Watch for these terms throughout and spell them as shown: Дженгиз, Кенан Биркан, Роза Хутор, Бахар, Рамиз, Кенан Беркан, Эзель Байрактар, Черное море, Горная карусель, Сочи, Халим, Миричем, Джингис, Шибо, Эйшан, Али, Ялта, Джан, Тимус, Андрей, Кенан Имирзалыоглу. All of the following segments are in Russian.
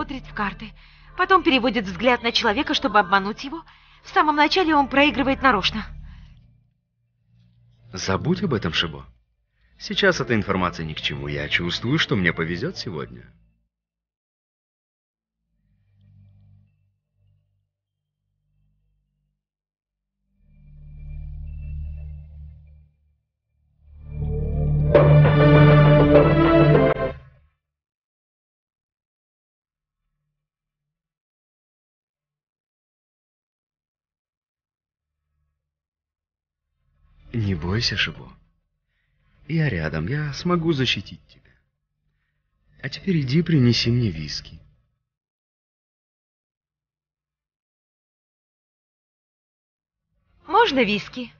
смотрит в карты, потом переводит взгляд на человека, чтобы обмануть его. В самом начале он проигрывает нарочно. Забудь об этом, Шибо. Сейчас эта информация ни к чему. Я чувствую, что мне повезет сегодня. Не бойся, Шибо. Я рядом, я смогу защитить тебя. А теперь иди принеси мне виски. Можно виски?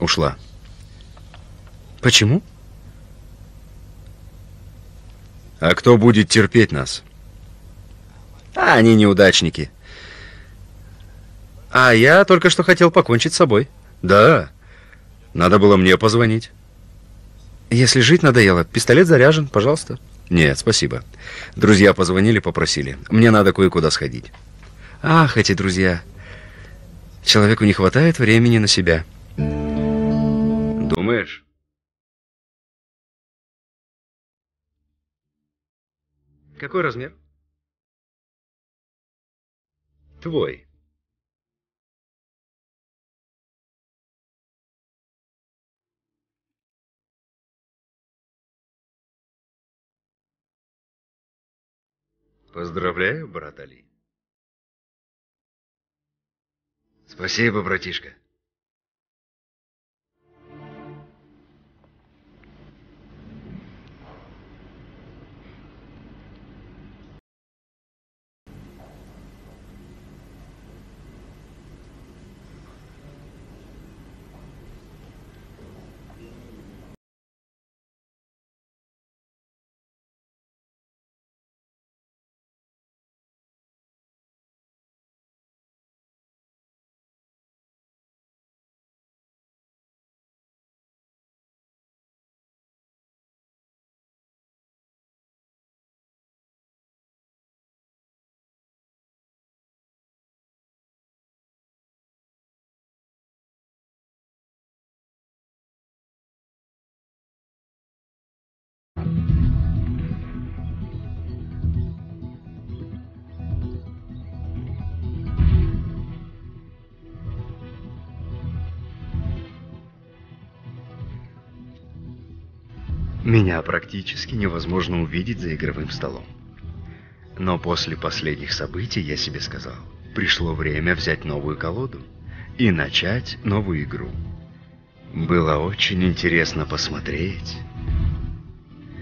Ушла. Почему? А кто будет терпеть нас? А они неудачники. А я только что хотел покончить с собой. Да. Надо было мне позвонить. Если жить надоело, пистолет заряжен, пожалуйста. Нет, спасибо. Друзья позвонили, попросили. Мне надо кое-куда сходить. Ах, эти друзья. Человеку не хватает времени на себя. Думаешь? Какой размер? Твой. Поздравляю, брат Али. Спасибо, братишка. Меня практически невозможно увидеть за игровым столом. Но после последних событий я себе сказал, пришло время взять новую колоду и начать новую игру. Было очень интересно посмотреть,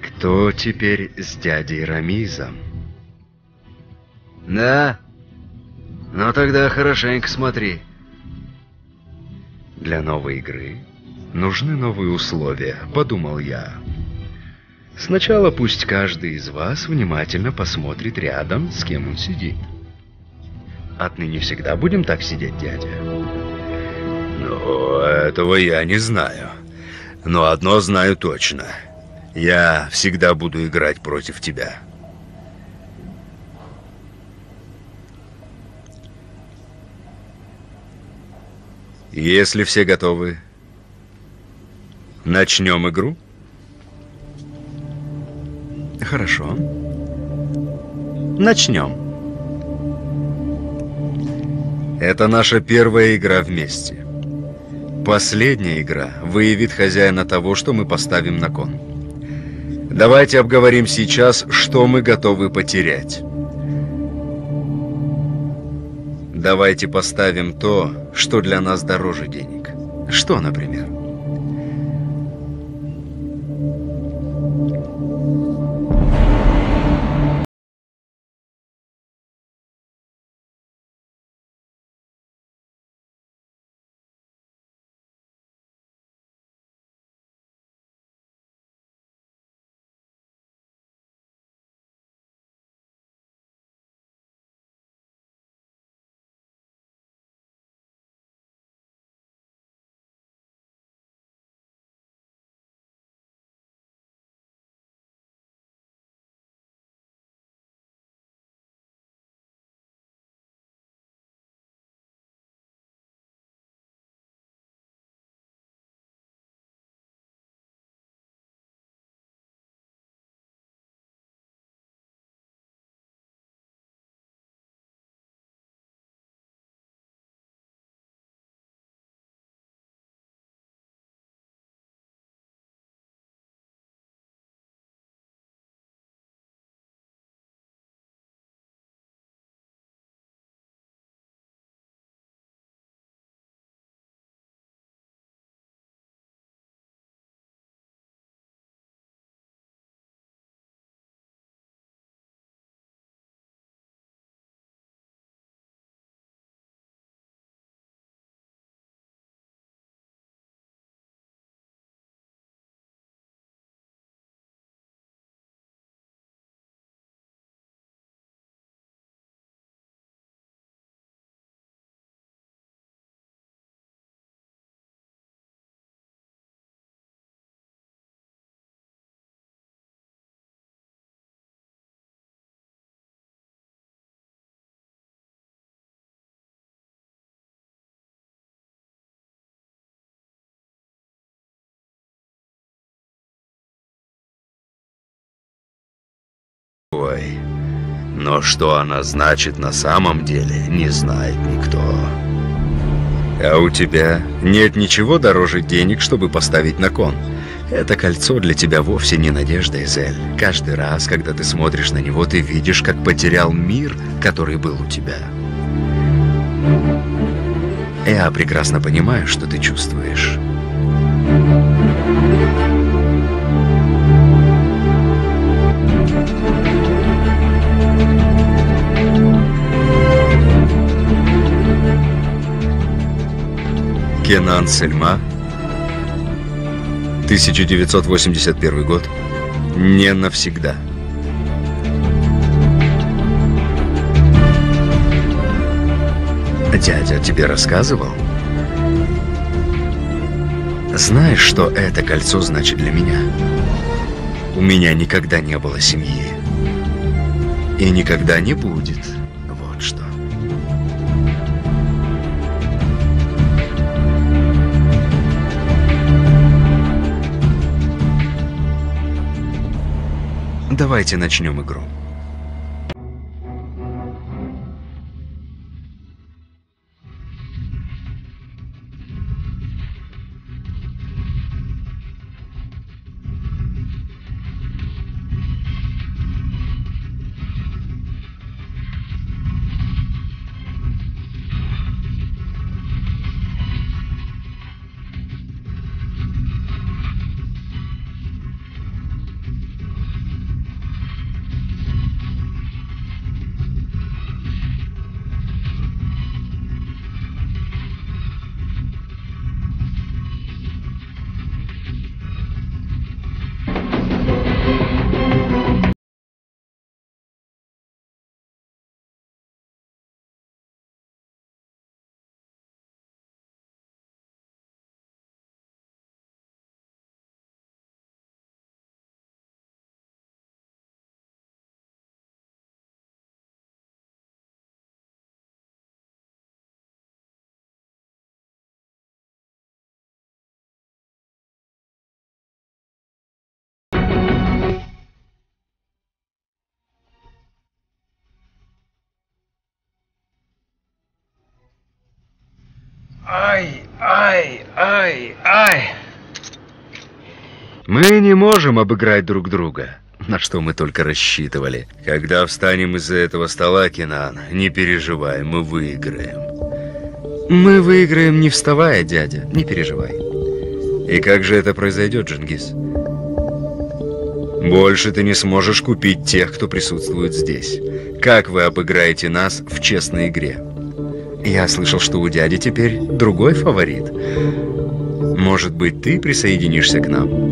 кто теперь с дядей Рамизом. Да? Ну тогда хорошенько смотри. Для новой игры нужны новые условия, подумал я. Сначала пусть каждый из вас внимательно посмотрит рядом, с кем он сидит. Отныне всегда будем так сидеть, дядя? Ну, этого я не знаю. Но одно знаю точно. Я всегда буду играть против тебя. Если все готовы, начнем игру? Хорошо. Начнем. Это наша первая игра вместе. Последняя игра выявит хозяина того, что мы поставим на кон. Давайте обговорим сейчас, что мы готовы потерять. Давайте поставим то, что для нас дороже денег. Что, например? Но что она значит на самом деле, не знает никто. А у тебя нет ничего дороже денег, чтобы поставить на кон. Это кольцо для тебя вовсе не надежда, Эзель. Каждый раз, когда ты смотришь на него, ты видишь, как потерял мир, который был у тебя. Я прекрасно понимаю, что ты чувствуешь. Кенан Сельма, 1981 год, не навсегда. Дядя тебе рассказывал? Знаешь, что это кольцо значит для меня? У меня никогда не было семьи. И никогда не будет. Вот что. Давайте начнем игру. Ай! Мы не можем обыграть друг друга, на что мы только рассчитывали. Когда встанем из-за этого стола, Кенан, не переживай, мы выиграем. Мы выиграем, не вставая, дядя, не переживай. И как же это произойдет, Джингис? Больше ты не сможешь купить тех, кто присутствует здесь. Как вы обыграете нас в честной игре? Я слышал, что у дяди теперь другой фаворит. Может быть, ты присоединишься к нам?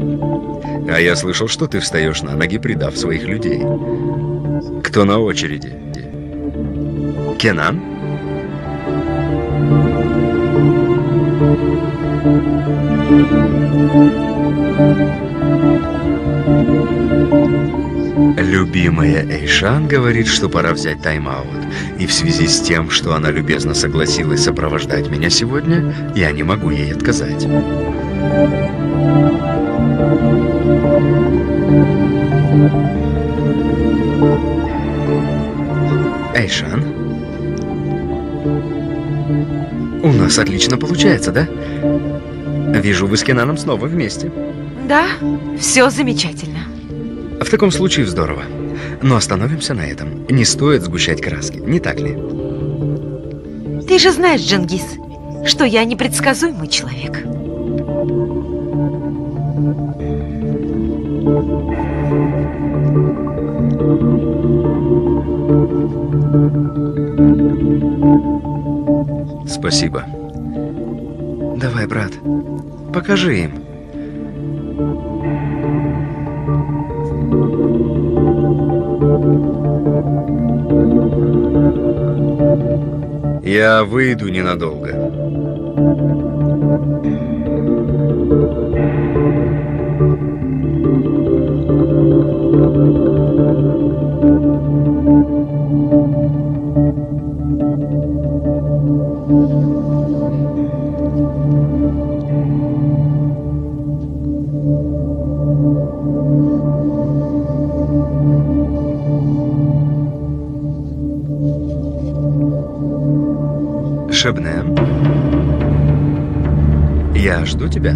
А я слышал, что ты встаешь на ноги, предав своих людей. Кто на очереди? Кенан? Любимая Эйшан говорит, что пора взять тайм-аут. И в связи с тем, что она любезно согласилась сопровождать меня сегодня, я не могу ей отказать. Эйшан? У нас отлично получается, да? Вижу, вы с Кенаном снова вместе. Да, все замечательно. В таком случае здорово. Но остановимся на этом. Не стоит сгущать краски, не так ли? Ты же знаешь, Дженгиз, что я непредсказуемый человек. Спасибо. Давай, брат, покажи им. Я выйду ненадолго. Шебнем, я жду тебя.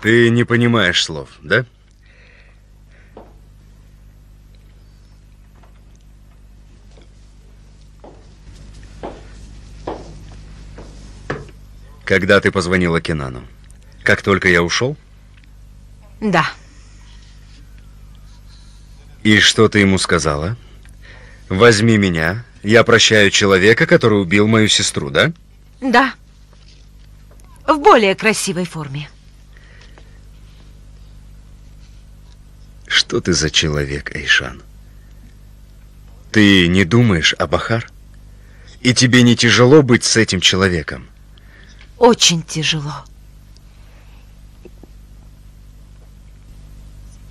Ты не понимаешь слов, да? Когда ты позвонила Кенану? Как только я ушел? Да. И что ты ему сказала? Возьми меня, я прощаю человека, который убил мою сестру, да? Да. В более красивой форме. Что ты за человек, Эйшан? Ты не думаешь о Бахар? И тебе не тяжело быть с этим человеком? Очень тяжело.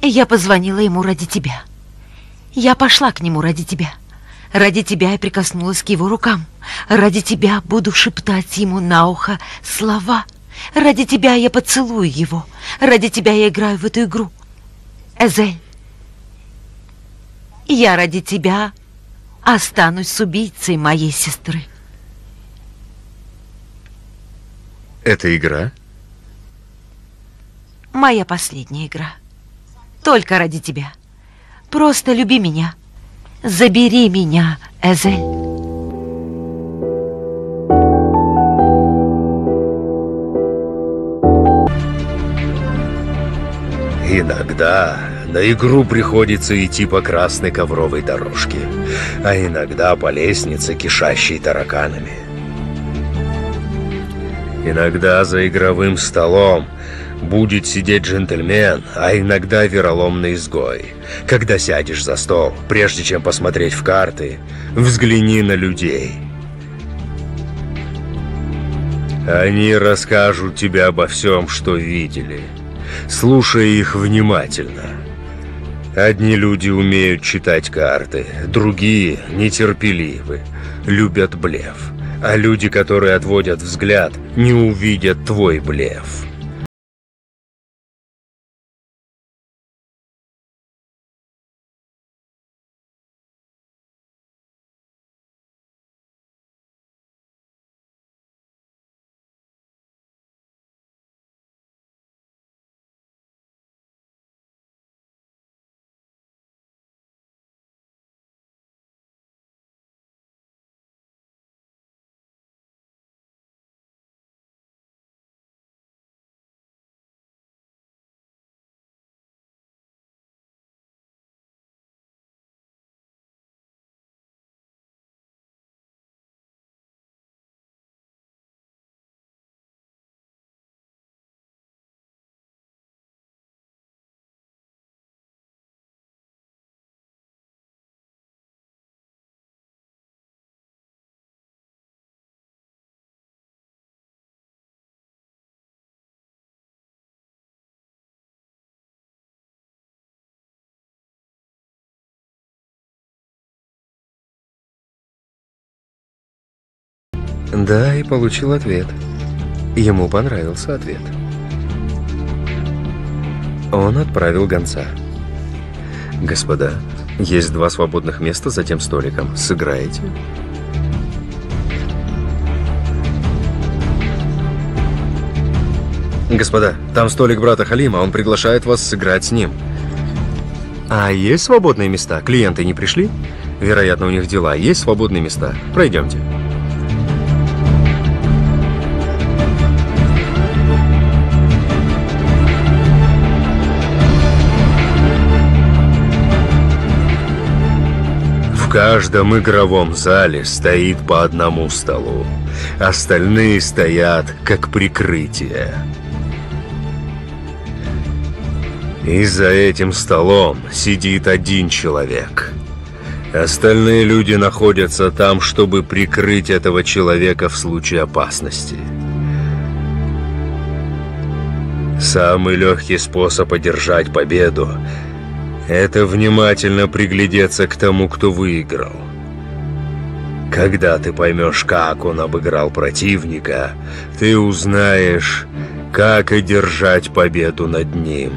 Я позвонила ему ради тебя. Я пошла к нему ради тебя. Ради тебя я прикоснулась к его рукам. Ради тебя буду шептать ему на ухо слова. Ради тебя я поцелую его. Ради тебя я играю в эту игру. Эзель, я ради тебя останусь с убийцей моей сестры. Это игра? Моя последняя игра. Только ради тебя. Просто люби меня. Забери меня, Эзель. Иногда на игру приходится идти по красной ковровой дорожке, а иногда по лестнице, кишащей тараканами. Иногда за игровым столом будет сидеть джентльмен, а иногда вероломный изгой. Когда сядешь за стол, прежде чем посмотреть в карты, взгляни на людей. Они расскажут тебе обо всем, что видели. Слушай их внимательно. Одни люди умеют читать карты, другие нетерпеливы, любят блеф. А люди, которые отводят взгляд, не увидят твой блеф. Да, и получил ответ. Ему понравился ответ. Он отправил гонца. Господа, есть 2 свободных места за тем столиком. Сыграете? Господа, там столик брата Халима, он приглашает вас сыграть с ним. А есть свободные места? Клиенты не пришли? Вероятно, у них дела. Есть свободные места. Пройдемте. В каждом игровом зале стоит по одному столу. Остальные стоят как прикрытие. И за этим столом сидит один человек. Остальные люди находятся там, чтобы прикрыть этого человека в случае опасности. Самый легкий способ одержать победу — это внимательно приглядеться к тому, кто выиграл. Когда ты поймешь, как он обыграл противника, ты узнаешь, как одержать победу над ним.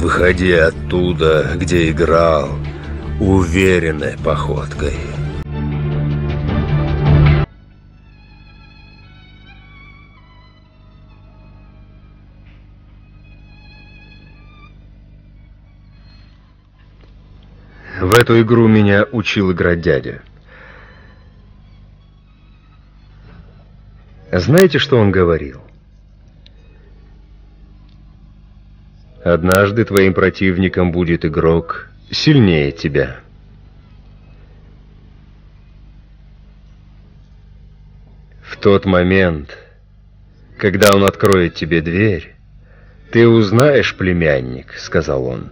Выходи оттуда, где играл, уверенной походкой. В эту игру меня учил играть дядя. Знаете, что он говорил? Однажды твоим противником будет игрок сильнее тебя. В тот момент, когда он откроет тебе дверь, ты узнаешь, племянник, сказал он.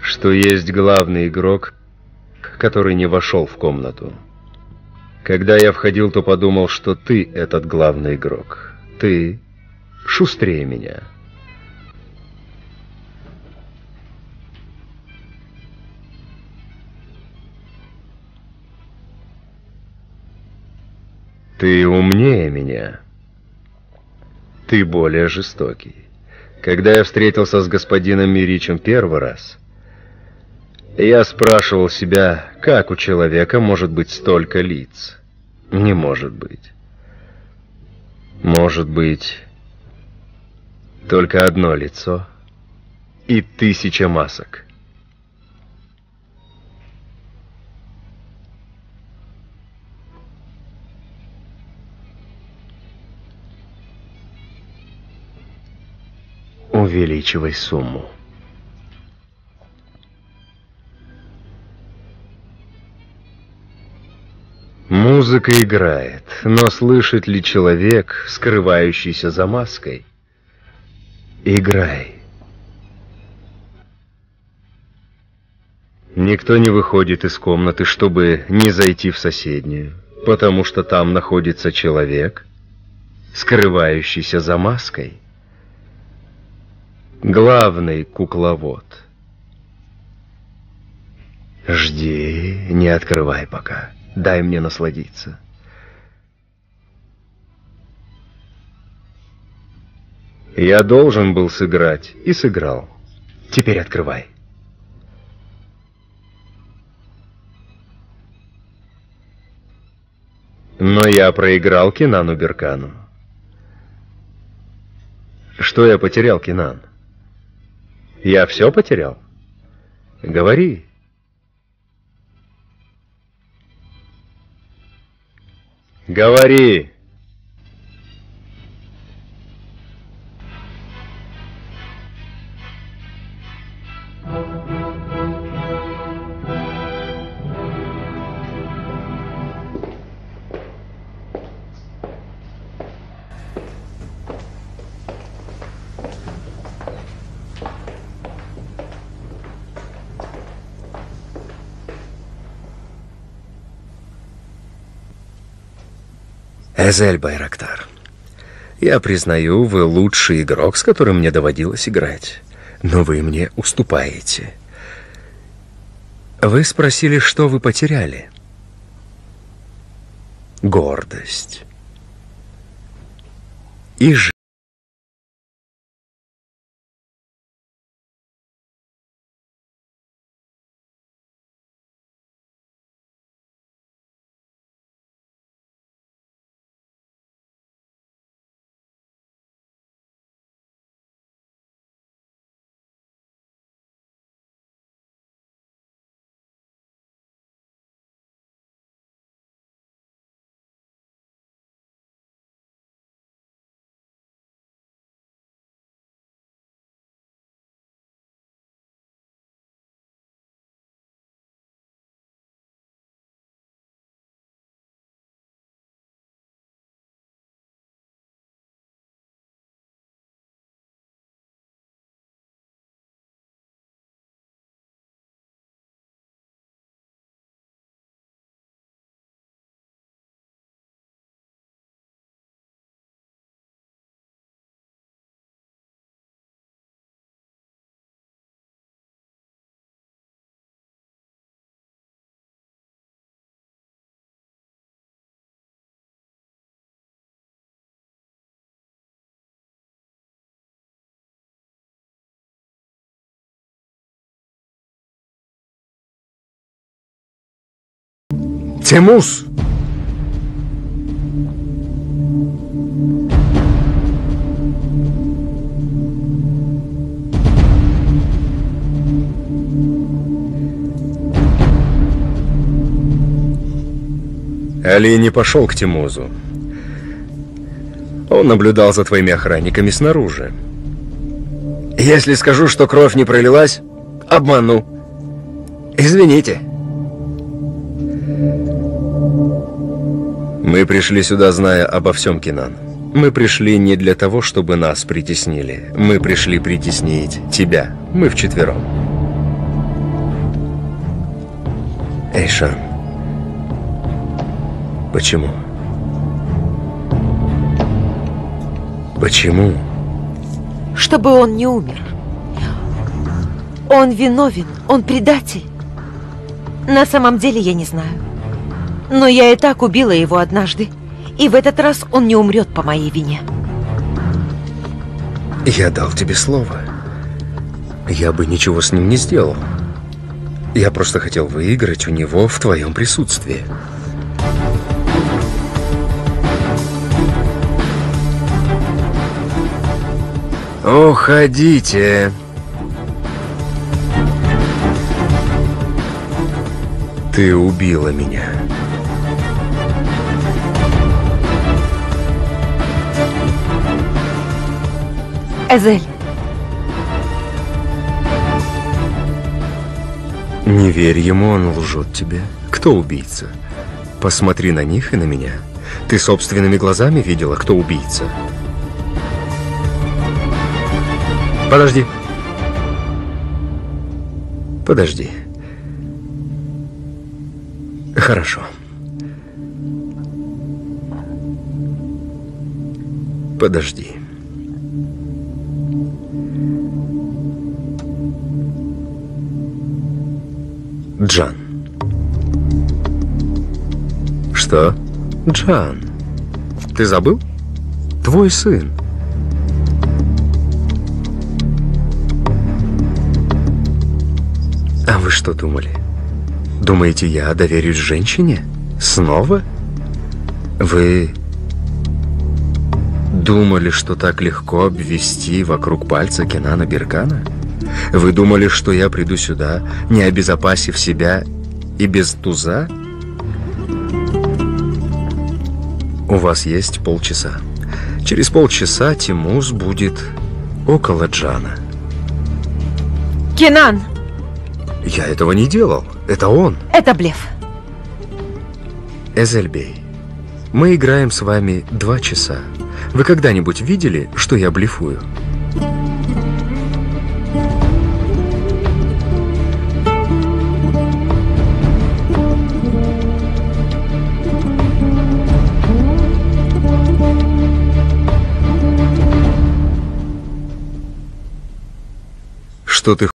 Что есть главный игрок, который не вошел в комнату. Когда я входил, то подумал, что ты этот главный игрок. Ты шустрее меня. Ты умнее меня. Ты более жестокий. Когда я встретился с господином Миричем первый раз, я спрашивал себя, как у человека может быть столько лиц? Не может быть. Может быть, только одно лицо и 1000 масок. Увеличивай сумму. Музыка играет, но слышит ли человек, скрывающийся за маской? Играй. Никто не выходит из комнаты, чтобы не зайти в соседнюю, потому что там находится человек, скрывающийся за маской. Главный кукловод. Жди, не открывай пока. Дай мне насладиться. Я должен был сыграть и сыграл. Теперь открывай. Но я проиграл Кенану Беркану. Что я потерял, Кенан? Я все потерял? Говори. Говори! Эзель Байрактар, я признаю, вы лучший игрок, с которым мне доводилось играть, но вы мне уступаете. Вы спросили, что вы потеряли? Гордость. И жизнь. Тимус! Али не пошел к Тимузу. Он наблюдал за твоими охранниками снаружи. Если скажу, что кровь не пролилась, обману. Извините. Мы пришли сюда, зная обо всем, Кенан. Мы пришли не для того, чтобы нас притеснили. Мы пришли притеснить тебя. Мы вчетвером. Эйшан, почему? Почему? Чтобы он не умер. Он виновен, он предатель. На самом деле я не знаю. Но я и так убила его однажды. И в этот раз он не умрет по моей вине. Я дал тебе слово. Я бы ничего с ним не сделал. Я просто хотел выиграть у него в твоем присутствии. Уходите. Ты убила меня. Эзель. Не верь ему, он лжет тебе. Кто убийца? Посмотри на них и на меня. Ты собственными глазами видела, кто убийца. Подожди. Подожди. Хорошо. Подожди. Джан. Что? Джан. Ты забыл? Твой сын. А вы что думали? Думаете, я доверюсь женщине? Снова? Вы думали, что так легко обвести вокруг пальца Кенана Биркана? Вы думали, что я приду сюда, не обезопасив себя и без туза? У вас есть полчаса. Через полчаса Тимус будет около Джана. Кенан! Я этого не делал. Это он. Это блеф. Эзельбей, мы играем с вами 2 часа. Вы когда-нибудь видели, что я блефую? Что ты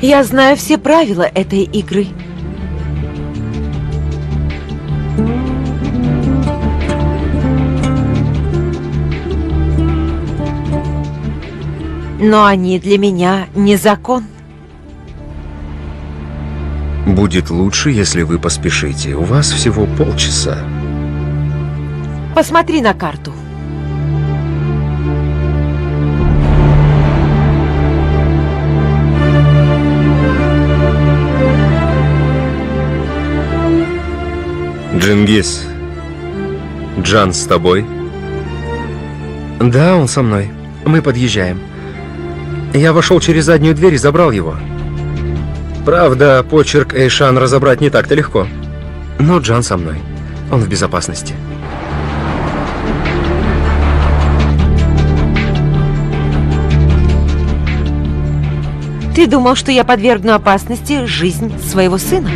Я знаю все правила этой игры. Но они для меня не закон. Будет лучше, если вы поспешите. У вас всего полчаса. Посмотри на карту. Джингис, Джан с тобой? Да, он со мной. Мы подъезжаем. Я вошел через заднюю дверь и забрал его. Правда, почерк Эйшан разобрать не так-то легко. Но Джан со мной. Он в безопасности. Ты думал, что я подвергну опасности жизнь своего сына?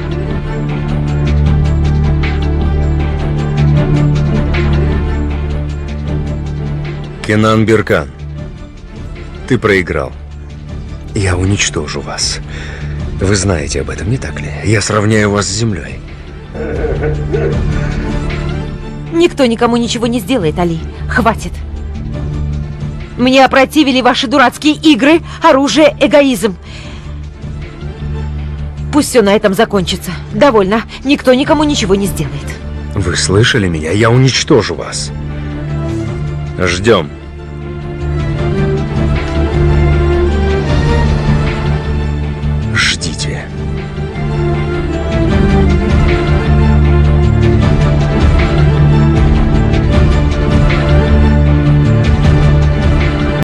Кенан Биркан, ты проиграл. Я уничтожу вас. Вы знаете об этом, не так ли? Я сравняю вас с землей. Никто никому ничего не сделает, Али. Хватит. Мне опротивили ваши дурацкие игры, оружие, эгоизм. Пусть все на этом закончится. Довольно. Никто никому ничего не сделает. Вы слышали меня? Я уничтожу вас. Ждем.